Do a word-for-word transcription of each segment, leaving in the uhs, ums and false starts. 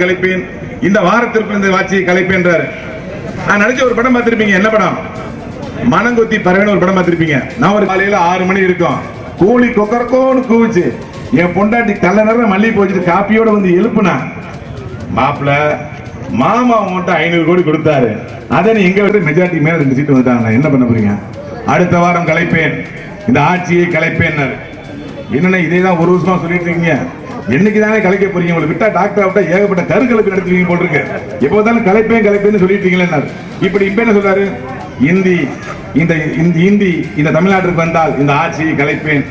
கலைப்பேன், இந்த வாரத்திற்குள் இந்த ஆட்சியை கலைப்பேன் என்றார். நான் நினைச்ச ஒரு படம் பார்த்திருப்பீங்க, என்ன படம்? மனங்கொத்தி பறவைன்னு ஒரு படம் பார்த்திருப்பீங்க. நான் ஒரு காலையில ஆறு மணி இருக்கும், கூலி கொக்கரக்கோன்னு கூவிச்சு என் பொண்டாட்டி கல்ல நேரம் மல்லிகை போச்சு காப்பியோட வந்து எழுப்புனா, மாப்பிள்ள மாமா மட்டும் ஐநூறு கோடி கொடுத்தாரு, அதை எங்க வந்து மெஜாரிட்டி மேல ரெண்டு சீட்டு வந்துட்டாங்க, என்ன பண்ண போறீங்க? அடுத்த வாரம் கலைப்பேன், இந்த ஆட்சியை கலைப்பேன். என்னன்னா இதே தான் ஒரு வருஷமா சொல்லிட்டு இருக்கீங்க, என்னைக்கு தானே கலைக்க போறீங்க? உங்களை விட்டா டாக்டர் விட்டா ஏகப்பட்ட கருக்கலைப்பு நடத்துவீங்க போல் இருக்கு, எப்போ தானே கலைப்பேன் கலைப்பேன்னு சொல்லிட்டு இருக்கீங்களா? இப்படி இப்ப என்ன சொல்றாரு? இந்தி இந்த இந்தி இந்த தமிழ்நாட்டுக்கு வந்தால் இந்த ஆட்சியை கலைப்பேன்.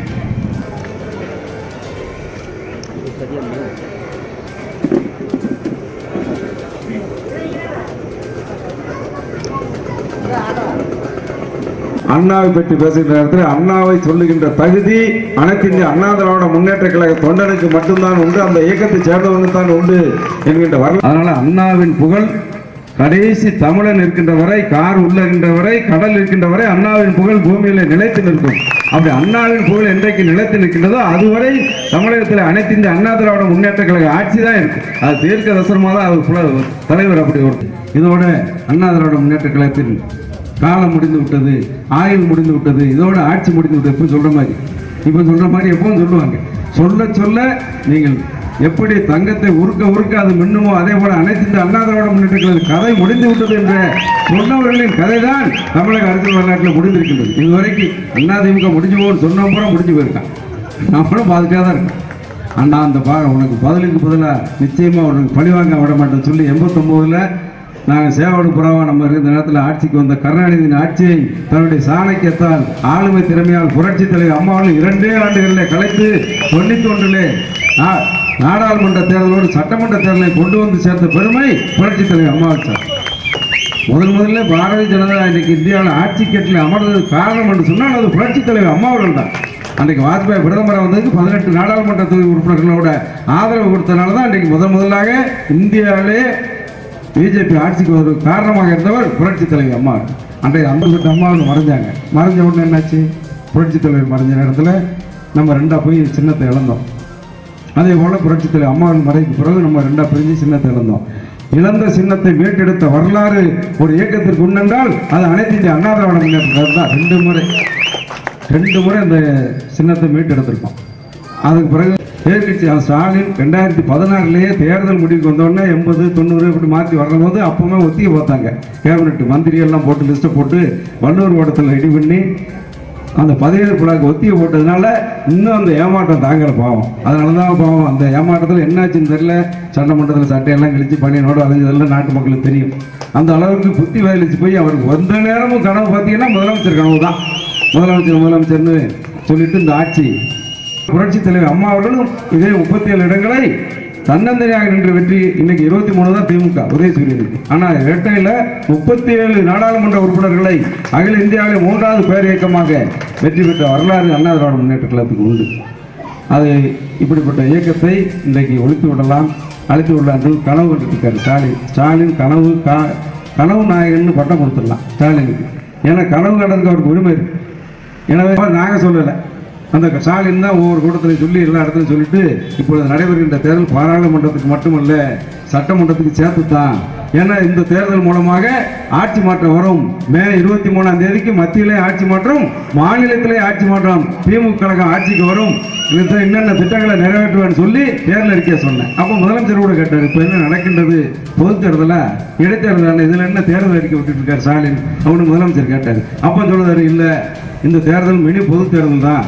அண்ணாவை பற்றி பேசுகின்ற நேரத்தில் அண்ணாவை சொல்லுகின்ற தகுதி அனைத்து இந்திய அண்ணா திராவிட முன்னேற்ற கழக தொண்டனுக்கு மட்டும்தான் உண்டு, அந்த இயக்கத்தை சேர்ந்தவனுக்கு தான் உண்டு என்கின்ற வரலாறு. அதனால அண்ணாவின் புகழ் கடைசி தமிழன் இருக்கின்ற வரை, கார் உள்ளகின்ற வரை, கடல் இருக்கின்ற வரை அண்ணாவின் புகழ் பூமியில நிலைத்து நிற்கும். அப்படி அண்ணாவின் புகழ் என்றைக்கு நிலைத்து நிற்கின்றதோ அதுவரை தமிழகத்தில் அனைத்து இந்திய அண்ணா திராவிட முன்னேற்ற கழக ஆட்சி தான் இருக்கும். அது தீர்க்க தரிசனமாக தான் அவர் தலைவர் அப்படி ஒரு இதோட அண்ணா திராவிட முன்னேற்ற கழகத்தின் காலம் முடிந்து விட்டது, ஆயுள் முடிந்து விட்டது, இதோட ஆட்சி முடிந்து விட்டது. எப்போ சொல்கிற மாதிரி இப்போ சொல்கிற மாதிரி எப்பவும் சொல்லுவாங்க. சொல்ல சொல்ல நீங்கள் எப்படி தங்கத்தை உருக்க உருக்க அது மின்னுமோ அதே போல் அனைத்து இந்த அண்ணா திராவிட முன்னேற்ற கழக கதை முடிந்து விட்டது என்ற சொன்னவர்களின் கதை தான் தமிழக அரசியல் வரலாற்றில் முடிந்திருக்கின்றது. இதுவரைக்கும் அண்ணா திமுக முடிஞ்சு போகணும்னு சொன்ன பூரா முடிஞ்சு போயிருக்கான், நம்மளும் பாதிக்காக தான் இருக்கேன். அண்ணா அந்த பா உனக்கு பதிலுக்கு பதிலாக நிச்சயமாக உனக்கு பழிவாங்க விட மாட்டேன்னு சொல்லி எண்பத்தொம்போதில் நாங்கள் சேவோடு புறாவா நம்ம இருந்த நேரத்தில் ஆட்சிக்கு வந்த கருணாநிதியின் ஆட்சியை தன்னுடைய சாணக்கியத்தால் ஆளுமை திறமையால் புரட்சி தலைவர் அம்மாவில் இரண்டே ஆண்டுகளில் கலைத்து தொண்ணூற்றி ஒன்றிலே நாடாளுமன்ற தேர்தலோடு சட்டமன்ற தேர்தலை கொண்டு வந்து சேர்த்த பெருமை புரட்சி தலைவர் அம்மாவுக்கு சார். முதன் முதல்ல பாரதிய ஜனதா இன்றைக்கு இந்தியாவில் ஆட்சி கட்டில் அமர்ந்தது காரணம் என்று சொன்னால் அது புரட்சி தலைவர் அம்மாவுடன் தான். அன்றைக்கு வாஜ்பாய் பிரதமராக வந்ததுக்கு பதினெட்டு நாடாளுமன்ற தொகுதி உறுப்பினர்களோட ஆதரவு கொடுத்தனால தான் இன்றைக்கு முதன் முதலாக இந்தியாவிலே பிஜேபி ஆட்சிக்கு ஒரு காரணமாக இருந்தவர் புரட்சி தலைவர் அம்மா. அன்றைய அம்பர்செட் அம்மாவில் மறைஞ்சாங்க. மறைஞ்ச உடனே என்னாச்சு? புரட்சி தலைவர் மறைஞ்ச நேரத்தில் நம்ம ரெண்டாக போய் சின்னத்தை இழந்தோம். அதே போல் புரட்சி தலைவர் அம்மாவின் மறைக்கு பிறகு நம்ம ரெண்டாக பிரிஞ்சு சின்னத்தை இழந்தோம். இழந்த சின்னத்தை மீட்டெடுத்த வரலாறு ஒரு இயக்கத்திற்கு உண்டென்றால் அது அனைத்து இந்திய அண்ணா திராவிட முன்னேற்ற தான். ரெண்டு முறை ரெண்டு முறை இந்த சின்னத்தை மீட்டெடுத்திருக்கோம். அதுக்கு பிறகு எதிர்கட்சி ஸ்டாலின் ரெண்டாயிரத்தி பதினாறுலேயே தேர்தல் முடிவுக்கு வந்தோடனே எண்பது தொண்ணூறு இப்படி மாற்றி வரம்போது அப்போவுமே ஒத்திகை பார்த்தாங்க. கேபினெட் மந்திரியெல்லாம் போட்டு லிஸ்ட்டை போட்டு வல்லூர் ஓட்டத்தில் ரெடி பண்ணி அந்த பதினேழு புலாக்கு ஒத்திகை போட்டதுனால இன்னும் அந்த ஏமாட்டம் தாங்கலை பாவம். அதனால தான் பாவம் அந்த ஏமாட்டத்தில் என்னாச்சுன்னு தெரியல, சட்டமன்றத்தில் சட்டையெல்லாம் கிழிச்சு பணியனோடு அலைஞ்சதெல்லாம் நாட்டு மக்களுக்கு தெரியும். அந்த அளவுக்கு புத்தி வயலிச்சு போய் அவருக்கு வந்த நேரமும் கனவு பார்த்தீங்கன்னா முதலமைச்சர் கனவு தான், முதலமைச்சர் முதலமைச்சர்னு சொல்லிட்டு இந்த ஆட்சி புரட்சி தலைவர் அம்மா அவர்களும் இதே முப்பத்தி ஏழு இடங்களை தன்னந்தனியாக நின்ற வெற்றி. இன்னைக்கு இருபத்தி மூணு தான் திமுக உதயசூரியனுக்கு, ஆனால் இரட்டையில் முப்பத்தி ஏழு நாடாளுமன்ற உறுப்பினர்களை அகில இந்தியாவில் மூன்றாவது பேர் இயக்கமாக வெற்றி பெற்ற வரலாறு அண்ணா திராவிட முன்னேற்ற கழகத்துக்கு உண்டு. அது இப்படிப்பட்ட இயக்கத்தை இன்றைக்கு ஒழித்து விடலாம் அழைத்து விடலாம் கனவு கண்டுருக்காரு ஸ்டாலின். ஸ்டாலின் கனவு கா கனவு நாயகன் பட்டம் கொடுத்துடலாம் ஸ்டாலினுக்கு, ஏன்னா கனவு கடனுக்கு அவருக்கு உரிமை இருக்குது. எனவே நாங்கள் சொல்லலை, அந்த ஸ்டாலின் தான் ஒவ்வொரு கூட்டத்திலையும் சொல்லி எல்லா இடத்துலையும் சொல்லிட்டு இப்பொழுது நடைபெறுகின்ற தேர்தல் பாராளுமன்றத்துக்கு மட்டுமல்ல சட்டமன்றத்துக்கு சேர்த்து தான். ஏன்னா இந்த தேர்தல் மூலமாக ஆட்சி மாற்றம் வரும். மே இருபத்தி மூணாம் தேதிக்கு மத்தியிலே ஆட்சி மாற்றம், மாநிலத்திலே ஆட்சி மாற்றம், திமுக கழகம் ஆட்சிக்கு வரும், என்னென்ன திட்டங்களை நிறைவேற்றுவேன்னு சொல்லி தேர்தல் அறிக்கையை சொன்னேன். அப்போ முதலமைச்சர் கூட கேட்டார், இப்போ என்ன நடக்கின்றது பொது தேர்தலா இடைத்தேர்தலான இதில் என்ன தேர்தல் அறிக்கை விட்டுட்டு இருக்கார் ஸ்டாலின் அப்படின்னு முதலமைச்சர் கேட்டார். அப்போ சொல்லுவார், இல்லை இந்த தேர்தல் மினி பொது தேர்தல் தான்,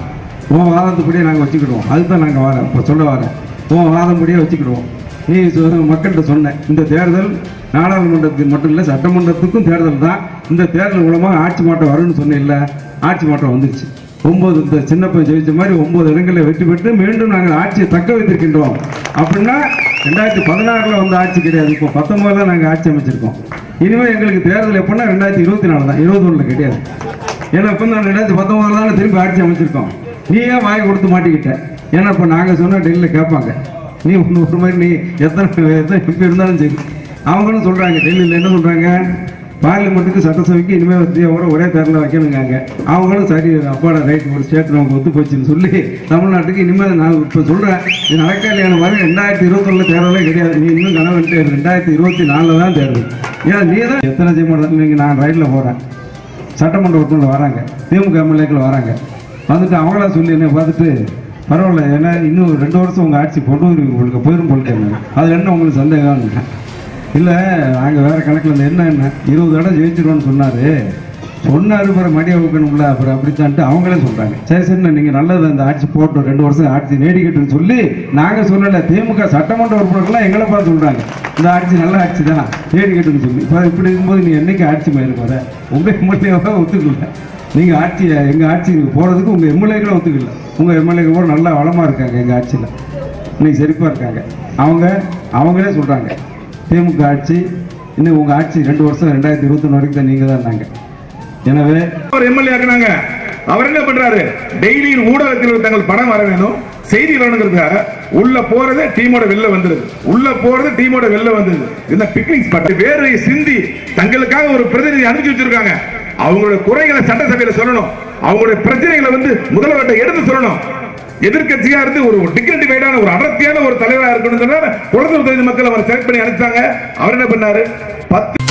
உன் வாதத்துப்படியே நாங்கள் வச்சுக்கிடுவோம், அதுதான் நாங்கள் வரேன் இப்போ சொல்ல வரேன், உன் வாதப்படியே வச்சுக்கிடுவோம். நீ மக்கள்கிட்ட சொன்னேன், இந்த தேர்தல் நாடாளுமன்றத்துக்கு மட்டும் இல்லை சட்டமன்றத்துக்கும் தேர்தல் தான், இந்த தேர்தல் மூலமாக ஆட்சி மாற்றம் வரும்னு சொன்னேன். இல்லை ஆட்சி மாற்றம் வந்துருச்சு. ஒம்பது இந்த சின்னப்பையன் ஜெயித்த மாதிரி ஒம்பது இடங்களில் வெற்றி பெற்று மீண்டும் நாங்கள் ஆட்சியை தக்க வைத்திருக்கின்றோம். அப்படின்னா ரெண்டாயிரத்தி பதினாறில் வந்து ஆட்சி கிடையாது, இப்போ பத்தொம்போதில் நாங்கள் ஆட்சி அமைச்சிருக்கோம். இனிமேல் எங்களுக்கு தேர்தல் எப்படின்னா ரெண்டாயிரத்தி இருபத்தி நாலு தான், இருபது ஒன்றில் கிடையாது. ஏன்னா இப்போ நான் ரெண்டாயிரத்தி பத்தொம்போதில் தானே திருப்பி ஆட்சி அமைச்சிருக்கோம். நீ ஏன் வாயை கொடுத்து மாட்டிக்கிட்டேன்? ஏன்னா இப்போ நாங்கள் சொன்னால் டெல்லியில் கேட்பாங்க, நீ ஒன்று ஒரு மாதிரி நீ எத்தனை எத்தனை எம்பி இருந்தாலும் சரி அவங்களும் சொல்கிறாங்க, டெல்லியில் என்ன சொல்கிறாங்க, பார்லிமெண்ட்டுக்கு சட்டசபைக்கு இனிமேல் வந்து அவரை ஒரே தரல வைக்கணுங்காங்க. அவங்களும் சரி அப்பாடா ரைட் ஒரு ஸ்டேட் நமக்கு ஒத்து போச்சுன்னு சொல்லி தமிழ்நாட்டுக்கு இனிமேல் நான் இப்போ சொல்கிறேன் இது நடக்காது மாதிரி. ரெண்டாயிரத்தி இருபத்தொன்னில் தேர்தலே கிடையாது. நீ இன்னும் கனவு ரெண்டாயிரத்தி இருபத்தி நாலில் தான் தேர்தல். ஏன்னா நீ தான் எத்தனை செய்யமாட்டேன். நீங்கள் நான் ரைட்டில் போகிறேன், சட்டமன்ற உறுப்பினர் வராங்க, திமுக எம்எல்ஏக்கள் வராங்க, வந்துட்டு அவங்களா சொல்லி என்ன பார்த்துட்டு பரவாயில்ல ஏன்னா இன்னும் ரெண்டு வருஷம் உங்கள் ஆட்சி கொண்டு வருவீங்க உங்களுக்கு போயிடும் போல்ட்டேன். அது என்ன உங்களுக்கு சந்தேகம்னு இல்லை நாங்கள் வேறு கணக்கில் இருந்து என்ன என்ன இருபது இடம் ஜெயிச்சிருவோன்னு சொன்னார் சொன்னார் அப்புறம் மடியை வைக்கணும்ல அப்புறம் அப்படித்தான்ட்டு அவங்களே சொல்கிறாங்க. சரி சரிண்ணா நீங்கள் நல்லது அந்த ஆட்சி போட்டோம் ரெண்டு வருஷம் ஆட்சி நீடிக்கட்டுன்னு சொல்லி நாங்கள் சொல்லலை. திமுக சட்டமன்ற உறுப்பினர்கள்லாம் எங்களை பார்த்து சொல்கிறாங்க இந்த ஆட்சி நல்ல ஆட்சி தான் நீடிக்கட்டுன்னு சொல்லி. இப்போ இப்படி இருக்கும்போது நீ என்றைக்கு ஆட்சி மயிலும் வர உங்கள் எம்எல்ஏவாக ஒத்துக்கல. நீங்கள் ஆட்சியை எங்கள் ஆட்சி போகிறதுக்கு உங்கள் எம்எல்ஏக்களை ஒத்துக்கல. உங்கள் எம்எல்ஏக்கு கூட நல்லா வளமாக இருக்காங்க, எங்கள் ஆட்சியில் இன்னைக்கு செழிப்பாக இருக்காங்க. அவங்க அவங்களே சொல்கிறாங்க திமுக ஆட்சி இன்னும் உங்கள் ஆட்சி ரெண்டு வருஷம் ரெண்டாயிரத்தி இருபத்தொன்னு வரைக்கும் தான் நீங்கள் தான் நாங்கள். எனவே ஒரு எம்எல்ஏ ஆக்குனாங்க. அவர் என்ன பண்றாரு டெய்லி ஊடகத்தில் தங்கள் படம் வர வேண்டும் செய்தி வரணுங்கிறதுக்காக உள்ள போறது டீமோட வெளில வந்துருது, உள்ள போறது டீமோட வெளில வந்துருது. இந்த பிக்னிக் ஸ்பாட் வேற சிந்தி தங்களுக்காக ஒரு பிரதிநிதி அனுப்பி வச்சிருக்காங்க. அவங்களோட குறைகளை சட்டசபையில சொல்லணும், அவங்களுடைய பிரச்சனைகளை வந்து முதல்வர்கிட்ட எடுத்து சொல்லணும். எதிர்கட்சியா இருந்து ஒரு டிக்னிஃபைடான ஒரு அடர்த்தியான ஒரு தலைவராக இருக்கணும். குளத்தூர் தொகுதி மக்கள் அவர் செலக்ட் பண்ணி அனுப்பிச்சாங்க. அவர் என்ன பண்ணாரு பத்து